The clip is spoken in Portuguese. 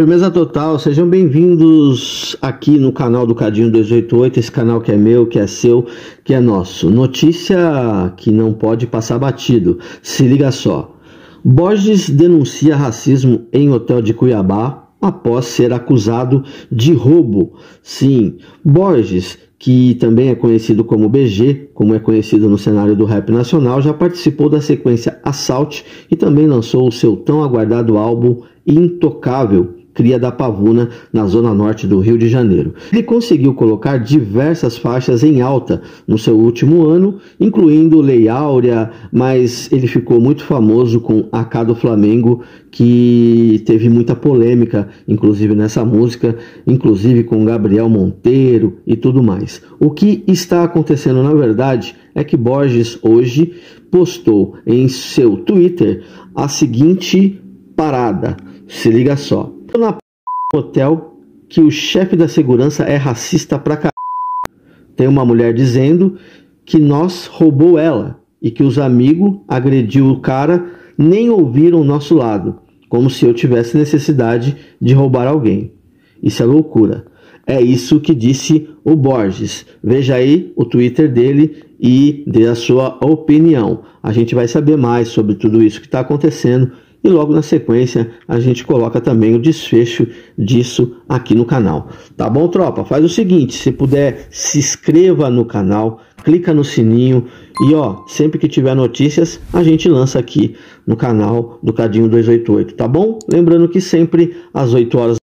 Firmeza Total, sejam bem-vindos aqui no canal do Cadinho 288, esse canal que é meu, que é seu, que é nosso. Notícia que não pode passar batido, se liga só. Borges denuncia racismo em hotel de Cuiabá após ser acusado de roubo. Sim, Borges, que também é conhecido como BG, como é conhecido no cenário do rap nacional, já participou da sequência Assault e também lançou o seu tão aguardado álbum Intocável, cria da Pavuna, na zona norte do Rio de Janeiro. Ele conseguiu colocar diversas faixas em alta no seu último ano, incluindo Lei Áurea, mas ele ficou muito famoso com AK do Flamengo, que teve muita polêmica, inclusive nessa música, inclusive com Gabriel Monteiro e tudo mais. O que está acontecendo, na verdade, é que Borges hoje postou em seu Twitter a seguinte parada, se liga só. Na hotel que o chefe da segurança é racista pra caralho. Tem uma mulher dizendo que nós roubou ela e que os amigos agrediu o cara, nem ouviram o nosso lado, como se eu tivesse necessidade de roubar alguém. Isso é loucura. É isso que disse o Borges. Veja aí o Twitter dele e dê a sua opinião. A gente vai saber mais sobre tudo isso que está acontecendo. E logo na sequência a gente coloca também o desfecho disso aqui no canal. Tá bom, tropa? Faz o seguinte, se puder, se inscreva no canal, clica no sininho e ó, sempre que tiver notícias a gente lança aqui no canal do Cadinho 288, tá bom? Lembrando que sempre às 8 horas